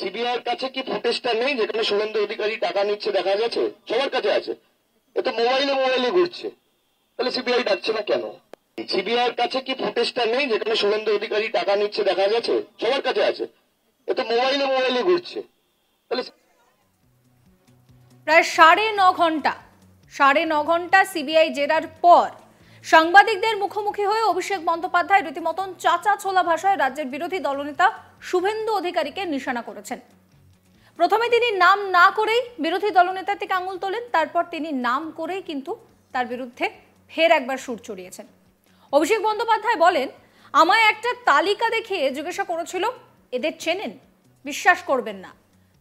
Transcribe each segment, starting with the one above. CBI কাছে কি প্রতিষ্ঠান নেই যেখানে শুভেন্দু অধিকারী টাকা নিচ্ছে দেখা গেছে সবার কাছে আছে এ তো মোবাইলে মোবাইলে ঘুরছে তাহলে সিবিআই ডাকছে না কেন सीबीआई কাছে কি প্রতিষ্ঠান নেই যেখানে শুভেন্দু অধিকারী টাকা নিচ্ছে দেখা গেছে সবার কাছে আছে এ তো মোবাইলে মোবাইলে ঘুরছে তাহলে প্রায় 9.5 ঘন্টা সিবিআই জেরার পর সাংবাদিকদের মুখোমুখি হয়ে অভিষেক বন্দ্যোপাধ্যায় রীতিমতন চাচা ছোলা ভাষায় রাজ্যের বিরোধী দলনেতা শুভেন্দু অধিকারীকে নিশানা করেছেন। প্রথমে তিনি নাম না করেই বিরোধী দলনেতা থেকে আঙুল তোলেন, তারপর তিনি নাম করেই কিন্তু তার বিরুদ্ধে ফের একবার সুর চড়িয়েছেন। অভিষেক বন্দ্যোপাধ্যায় বলেন, আমায় একটা তালিকা দেখিয়ে জিজ্ঞাসা করেছিল এদের চেনেন? বিশ্বাস করবেন না,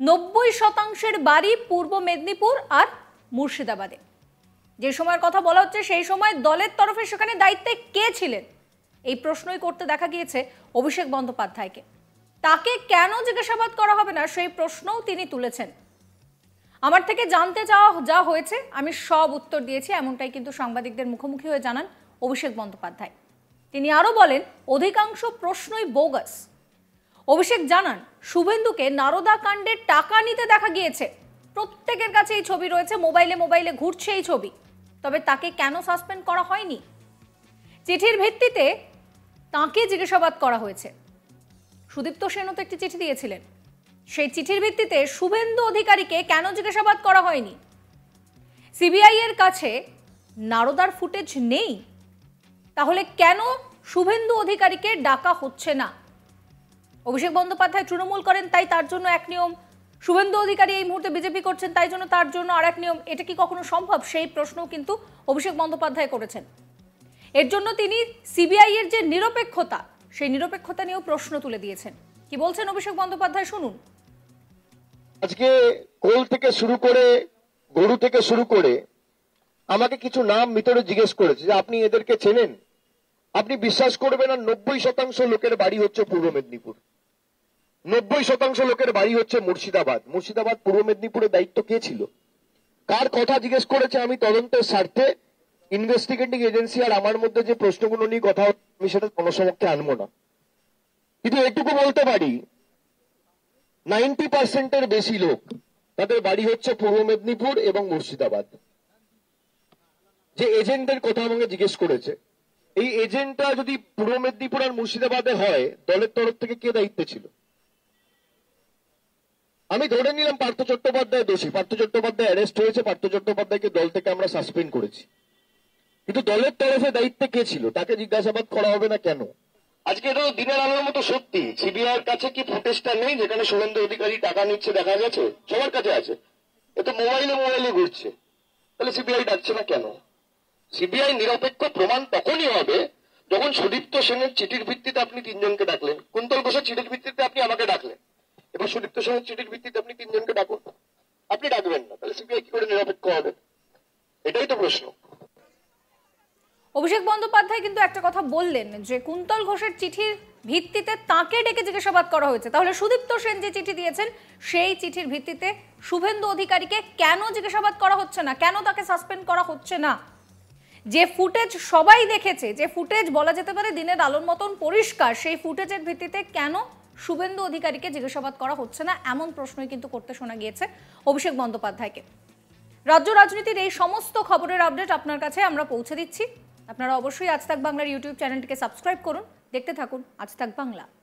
90% বাড়ি পূর্ব মেদিনীপুর আর মুর্শিদাবাদে। যে সময়ের কথা বলা হচ্ছে সেই সময় দলের তরফে সেখানে দায়িত্বে কে ছিলেন এই প্রশ্নই করতে দেখা গিয়েছে অভিষেক বন্দ্যোপাধ্যায়কে। তাকে কেন জিজ্ঞাসাবাদ করা হবে না সেই প্রশ্নও তিনি তুলেছেন। আমার থেকে জানতে চাওয়া যা হয়েছে আমি সব উত্তর দিয়েছি, এমনটাই কিন্তু সাংবাদিকদের মুখোমুখি হয়ে জানান অভিষেক বন্দ্যোপাধ্যায়। তিনি আরও বলেন, অধিকাংশ প্রশ্নই বোগাস। অভিষেক জানান, শুভেন্দুকে নারদা কাণ্ডে টাকা নিতে দেখা গিয়েছে, প্রত্যেকের কাছে এই ছবি রয়েছে, মোবাইলে মোবাইলে ঘুরছে এই ছবি। তবে তাকে কেন সাসপেন্ড করা হয়নি? চিঠির ভিত্তিতে তাকে জিজ্ঞাসাবাদ করা হয়েছে। সুদীপ্ত সেনও তো একটি চিঠি দিয়েছিলেন, সেই চিঠির ভিত্তিতে শুভেন্দু অধিকারীকে কেন জিজ্ঞাসাবাদ করা হয়নি? সিবিআই এর কাছে নারদার ফুটেজ নেই, তাহলে কেন শুভেন্দু অধিকারীকে ডাকা হচ্ছে না? অভিষেক বন্দ্যোপাধ্যায় তৃণমূল করেন, তাই তার জন্য এক নিয়ম, শুভেন্দু অধিকারী এই মুহূর্তে বিজেপি করছেন, তাই জন্য তার জন্য আর এক নিয়ম। এটা কি কখনো সম্ভব? সেই প্রশ্ন কিন্তু অভিষেক বন্দ্যোপাধ্যায় করেছেন। এর জন্য তিনি সিবিআই এর যে নিরপেক্ষতা, সেই নিরপেক্ষতা নিয়েও প্রশ্ন তুলে দিয়েছেন। কি বলছেন অভিষেক বন্দ্যোপাধ্যায় শুনুন। আজকে কোল থেকে শুরু করে গরু থেকে শুরু করে আমাকে কিছু নাম ভিতরে জিজ্ঞেস করেছে যে আপনি এদেরকে চেনেন? আপনি বিশ্বাস করবেন না, 90% লোকের বাড়ি হচ্ছে পূর্ব মেদিনীপুর, 90% লোকের বাড়ি হচ্ছে মুর্শিদাবাদ। মুর্শিদাবাদ পূর্ব মেদিনীপুরের দায়িত্ব কে ছিল? কার কথা জিজ্ঞেস করেছে? আমি তদন্তের স্বার্থে ইনভেস্টিগেটিং এজেন্সি আর আমার মধ্যে যে প্রশ্নগুলো নিয়ে কথা হচ্ছে আমি সেটা জনসমক্ষে আনবো না, কিন্তু এটুকু বলতে পারি 90%-এর বেশি লোক তাদের বাড়ি হচ্ছে পূর্ব মেদিনীপুর এবং মুর্শিদাবাদ। যে এজেন্টদের কথা আমাকে জিজ্ঞেস করেছে, এই এজেন্টটা যদি পূর্ব মেদিনীপুর আর মুর্শিদাবাদে হয় দলের তরফ থেকে কে দায়িত্বে ছিল? আমি ধরে নিলাম পার্থ চট্টোপাধ্যায় দোষী, পার্থ চট্টোপাধ্যায় অ্যারেস্ট হয়েছে, পার্থ চট্টোপাধ্যায়কে দল থেকে আমরা সাসপেন্ড করেছি, কিন্তু দলের তরফে দায়িত্বে কে ছিল? তাকে জিজ্ঞাসাবাদ করা হবে না কেন? আজকে এটা দিনের আলোর মতো সত্যি, সিবিআইয়ের কাছে কি প্রতিষ্ঠান নেই যেখানে শুভেন্দু অধিকারী টাকা নিচ্ছে দেখা গেছে সবার কাছে আছে, এ তো মোবাইলে মোবাইলে ঘুরছে, তাহলে সিবিআই ডাকছে না কেন? সিবিআই নিরপেক্ষ প্রমাণ তখনই হবে যখন সুদীপ্ত সেনের চিঠির ভিত্তিতে আপনি তিনজনকে ডাকলেন, কুন্তল ঘোষের চিঠির ভিত্তিতে আপনি আমাকে ডাকলেন, এবার সুদীপ্ত সেনের চিঠির ভিত্তিতে আপনি তিনজনকে ডাকুন, আপনি ডাকবেন না, তাহলে সিবিআই কি করে নিরপেক্ষ হবে? এটাই তো প্রশ্ন। অভিষেক বন্দ্যোপাধ্যায় কিন্তু একটা কথা বললেন যে কুন্তল ঘোষের চিঠির ভিত্তিতে তাকে ডেকে জিজ্ঞাসাবাদ করা হয়েছে, তাহলে সুদীপ্ত সেন যে চিঠি দিয়েছেন সেই চিঠির ভিত্তিতে শুভেন্দু অধিকারীকে কেন জিজ্ঞাসাবাদ করা হচ্ছে না, কেন তাকে সাসপেন্ড করা হচ্ছে না? যে ফুটেজ সবাই দেখেছে, যে ফুটেজ বলা যেতে পারে দিনের আলোর মতন পরিষ্কার, সেই ফুটেজের ভিত্তিতে কেন শুভেন্দু অধিকারীকে জিজ্ঞাসাবাদ করা হচ্ছে না, এমন প্রশ্নই কিন্তু করতে শোনা গিয়েছে অভিষেক বন্দ্যোপাধ্যায়কে। রাজ্য রাজনীতির এই সমস্ত খবরের আপডেট আপনার কাছে আমরা পৌঁছে দিচ্ছি। আপনারা অবশ্যই আজ তাক বাংলার ইউটিউব চ্যানেলটিকে সাবস্ক্রাইব করুন, দেখতে থাকুন আজ তাক বাংলা।